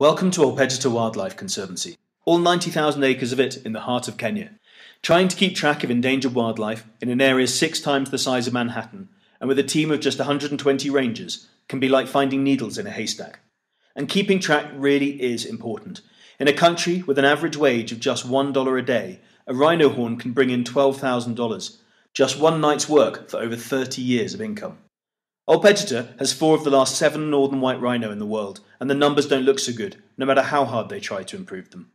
Welcome to Ol Pejeta Wildlife Conservancy, all 90,000 acres of it in the heart of Kenya, trying to keep track of endangered wildlife in an area 6 times the size of Manhattan, and with a team of just 120 rangers can be like finding needles in a haystack. And keeping track really is important. In a country with an average wage of just $1 a day, a rhino horn can bring in $12,000, just one night's work for over 30 years of income. Ol Pejeta has 4 of the last 7 northern white rhino in the world, and the numbers don't look so good, no matter how hard they try to improve them.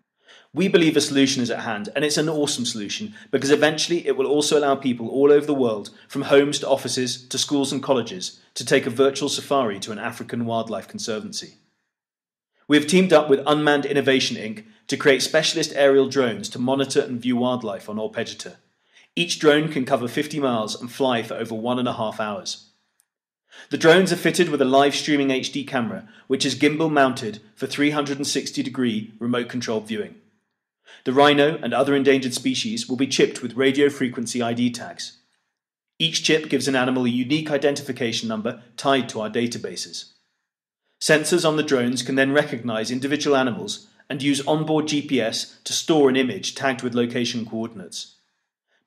We believe a solution is at hand, and it's an awesome solution, because eventually it will also allow people all over the world, from homes to offices to schools and colleges, to take a virtual safari to an African wildlife conservancy. We have teamed up with Unmanned Innovation Inc. to create specialist aerial drones to monitor and view wildlife on Ol Pejeta. Each drone can cover 50 miles and fly for over 1.5 hours. The drones are fitted with a live-streaming HD camera, which is gimbal-mounted for 360-degree remote-controlled viewing. The rhino and other endangered species will be chipped with radio frequency ID tags. Each chip gives an animal a unique identification number tied to our databases. Sensors on the drones can then recognize individual animals and use onboard GPS to store an image tagged with location coordinates.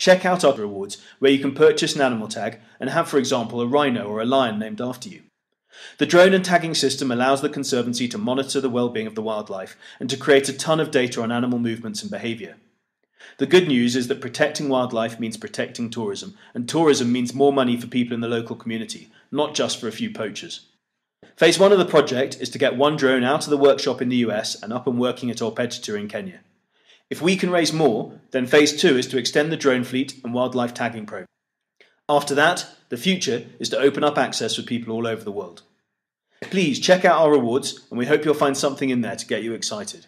Check out our rewards, where you can purchase an animal tag and have, for example, a rhino or a lion named after you. The drone and tagging system allows the Conservancy to monitor the well-being of the wildlife and to create a ton of data on animal movements and behaviour. The good news is that protecting wildlife means protecting tourism, and tourism means more money for people in the local community, not just for a few poachers. Phase 1 of the project is to get 1 drone out of the workshop in the US and up and working at Ol Pejeta in Kenya. If we can raise more, then Phase 2 is to extend the drone fleet and wildlife tagging program. After that, the future is to open up access for people all over the world. Please check out our rewards, and we hope you'll find something in there to get you excited.